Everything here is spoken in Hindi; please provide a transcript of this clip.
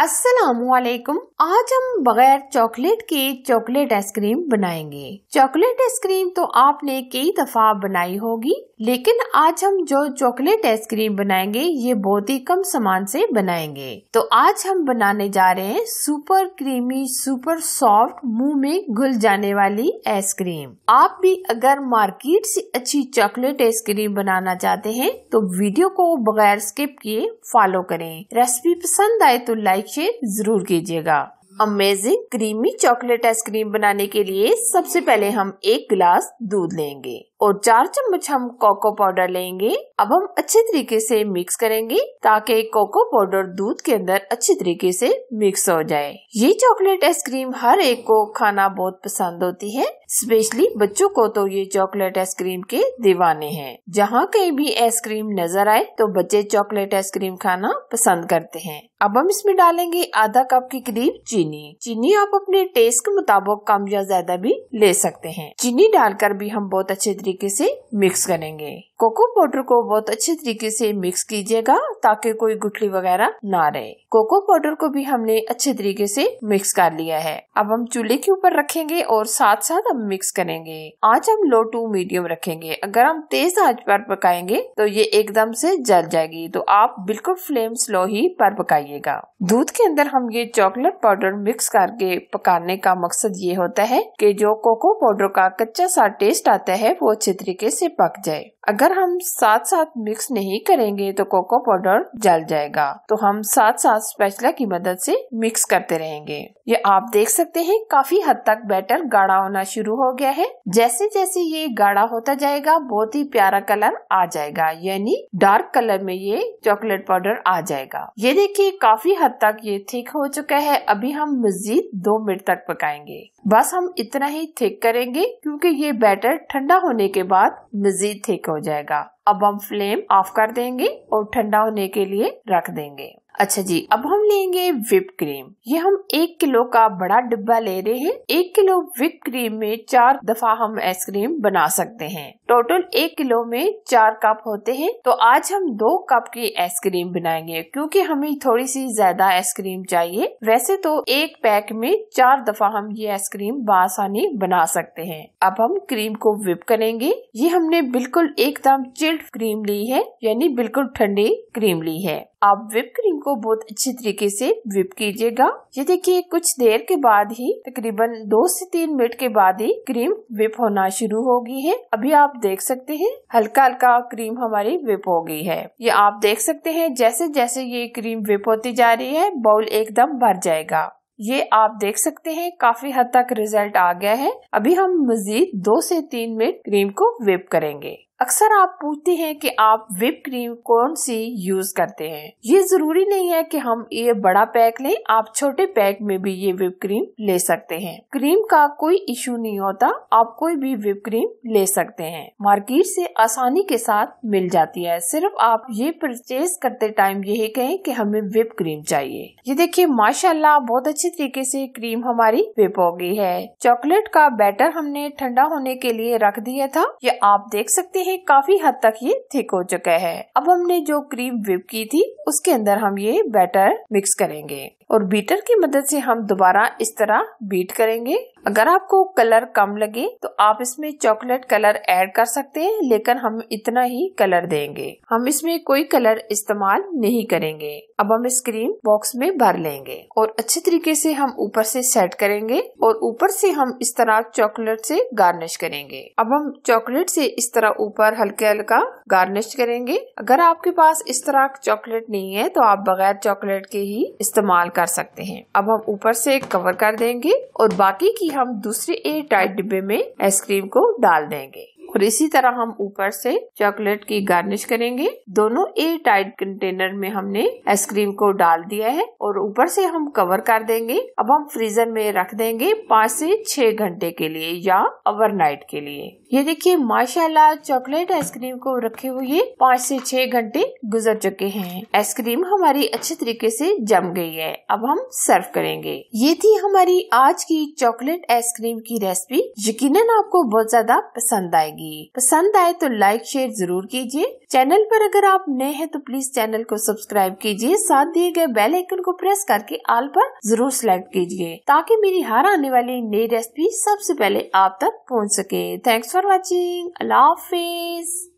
अस्सलामुअलैकुम। आज हम बगैर चॉकलेट के चॉकलेट आइसक्रीम बनाएंगे। चॉकलेट आइसक्रीम तो आपने कई दफा बनाई होगी, लेकिन आज हम जो चॉकलेट आइसक्रीम बनाएंगे ये बहुत ही कम सामान से बनाएंगे। तो आज हम बनाने जा रहे हैं सुपर क्रीमी, सुपर सॉफ्ट, मुंह में घुल जाने वाली आइसक्रीम। आप भी अगर मार्केट से अच्छी चॉकलेट आइसक्रीम बनाना चाहते हैं तो वीडियो को बगैर स्किप किए फॉलो करें। रेसिपी पसंद आए तो लाइक शेयर जरूर कीजिएगा। अमेजिंग क्रीमी चॉकलेट आइसक्रीम बनाने के लिए सबसे पहले हम एक गिलास दूध लेंगे और 4 चम्मच हम कोको पाउडर लेंगे। अब हम अच्छे तरीके से मिक्स करेंगे ताकि कोको पाउडर दूध के अंदर अच्छे तरीके से मिक्स हो जाए। ये चॉकलेट आइसक्रीम हर एक को खाना बहुत पसंद होती है, स्पेशली बच्चों को तो ये चॉकलेट आइसक्रीम के दीवाने हैं। जहाँ कहीं भी आइसक्रीम नजर आए तो बच्चे चॉकलेट आइसक्रीम खाना पसंद करते हैं। अब हम इसमें डालेंगे आधा कप के करीब चीनी। चीनी आप अपने टेस्ट के मुताबिक कम या ज्यादा भी ले सकते हैं। चीनी डालकर भी हम बहुत अच्छे तरीके से मिक्स करेंगे। कोको पाउडर को बहुत अच्छे तरीके से मिक्स कीजिएगा ताकि कोई गुठली वगैरह ना रहे। कोको पाउडर को भी हमने अच्छे तरीके से मिक्स कर लिया है। अब हम चूल्हे के ऊपर रखेंगे और साथ साथ हम मिक्स करेंगे। आंच हम लो टू मीडियम रखेंगे। अगर हम तेज आंच पर पकाएंगे तो ये एकदम से जल जाएगी, तो आप बिल्कुल फ्लेम स्लो ही पर पकाइएगा। दूध के अंदर हम ये चॉकलेट पाउडर मिक्स करके पकाने का मकसद ये होता है कि जो कोको पाउडर का कच्चा सा टेस्ट आता है वो अच्छे तरीके से पक जाए। अगर हम साथ साथ मिक्स नहीं करेंगे तो कोको पाउडर जल जाएगा, तो हम साथ साथ स्पैचुला की मदद से मिक्स करते रहेंगे। ये आप देख सकते हैं काफी हद तक बैटर गाढ़ा होना शुरू हो गया है। जैसे जैसे ये गाढ़ा होता जाएगा बहुत ही प्यारा कलर आ जाएगा, यानी डार्क कलर में ये चॉकलेट पाउडर आ जाएगा। ये देखिए काफी हद तक ये थिक हो चुका है। अभी हम मजीद 2 मिनट तक पकाएंगे। बस हम इतना ही थिक करेंगे क्योंकि ये बैटर ठंडा होने के बाद मजीद थिक हो जाएगा। अब हम फ्लेम ऑफ कर देंगे और ठंडा होने के लिए रख देंगे। अच्छा जी, अब हम लेंगे व्हिप क्रीम। ये हम 1 किलो का बड़ा डिब्बा ले रहे हैं। 1 किलो व्हिप क्रीम में 4 दफा हम आइसक्रीम बना सकते हैं। टोटल 1 किलो में 4 कप होते हैं, तो आज हम 2 कप की आइसक्रीम बनाएंगे क्योंकि हमें थोड़ी सी ज्यादा आइसक्रीम चाहिए। वैसे तो 1 पैक में 4 दफा हम ये आइसक्रीम बआसानी बना सकते हैं। अब हम क्रीम को व्हिप करेंगे। ये हमने बिल्कुल एकदम चिल्ड क्रीम ली है, यानी बिल्कुल ठंडी क्रीम ली है। आप व्हिप क्रीम को बहुत अच्छे तरीके से व्हिप कीजिएगा। ये देखिए कुछ देर के बाद ही, तकरीबन 2 से 3 मिनट के बाद ही क्रीम व्हिप होना शुरू हो गई है। अभी आप देख सकते हैं हल्का हल्का क्रीम हमारी व्हिप हो गई है। ये आप देख सकते हैं जैसे जैसे ये क्रीम व्हिप होती जा रही है बाउल एकदम भर जाएगा। ये आप देख सकते हैं काफी हद तक रिजल्ट आ गया है। अभी हम मजीद 2 से 3 मिनट क्रीम को व्हिप करेंगे। अक्सर आप पूछते हैं कि आप व्हिप क्रीम कौन सी यूज करते हैं। ये जरूरी नहीं है कि हम ये बड़ा पैक लें, आप छोटे पैक में भी ये व्हिप क्रीम ले सकते हैं। क्रीम का कोई इशू नहीं होता, आप कोई भी व्हिप क्रीम ले सकते हैं। मार्केट से आसानी के साथ मिल जाती है। सिर्फ आप ये परचेज करते टाइम यही कहें कि हमें व्हिप क्रीम चाहिए। ये देखिए माशाल्लाह बहुत अच्छे तरीके से क्रीम हमारी व्हिप हो गई है। चॉकलेट का बैटर हमने ठंडा होने के लिए रख दिया था। ये आप देख सकते हैं काफी हद तक ये थिक हो चुका है। अब हमने जो क्रीम व्हिप की थी उसके अंदर हम ये बैटर मिक्स करेंगे और बीटर की मदद से हम दोबारा इस तरह बीट करेंगे। अगर आपको कलर कम लगे तो आप इसमें चॉकलेट कलर ऐड कर सकते हैं, लेकिन हम इतना ही कलर देंगे। हम इसमें कोई कलर इस्तेमाल नहीं करेंगे। अब हम इस क्रीम बॉक्स में भर लेंगे और अच्छे तरीके से हम ऊपर से सेट करेंगे और ऊपर से हम इस तरह चॉकलेट से गार्निश करेंगे। अब हम चॉकलेट से इस तरह ऊपर हल्के हल्का गार्निश करेंगे। अगर आपके पास इस तरह चॉकलेट नहीं है तो आप बगैर चॉकलेट के ही इस्तेमाल कर सकते हैं। अब हम ऊपर से कवर कर देंगे और बाकी की हम दूसरे एयर टाइट डिब्बे में आइसक्रीम को डाल देंगे और इसी तरह हम ऊपर से चॉकलेट की गार्निश करेंगे। दोनों एयर टाइट कंटेनर में हमने आइसक्रीम को डाल दिया है और ऊपर से हम कवर कर देंगे। अब हम फ्रीजर में रख देंगे 5 से 6 घंटे के लिए या ओवरनाइट के लिए। ये देखिए माशाल्लाह चॉकलेट आइसक्रीम को रखे हुए 5 से 6 घंटे गुजर चुके हैं। आइसक्रीम हमारी अच्छे तरीके से जम गई है। अब हम सर्व करेंगे। ये थी हमारी आज की चॉकलेट आइसक्रीम की रेसिपी। यकीनन आपको बहुत ज्यादा पसंद आएगी। जाएगी। पसंद आए तो लाइक शेयर जरूर कीजिए। चैनल पर अगर आप नए हैं तो प्लीज चैनल को सब्सक्राइब कीजिए, साथ दिए गए बेल आइकन को प्रेस करके ऑल पर जरूर सेलेक्ट कीजिए ताकि मेरी हर आने वाली नई रेसिपी सबसे पहले आप तक पहुंच सके। Thanks for watching. अल्लाह हाफिज।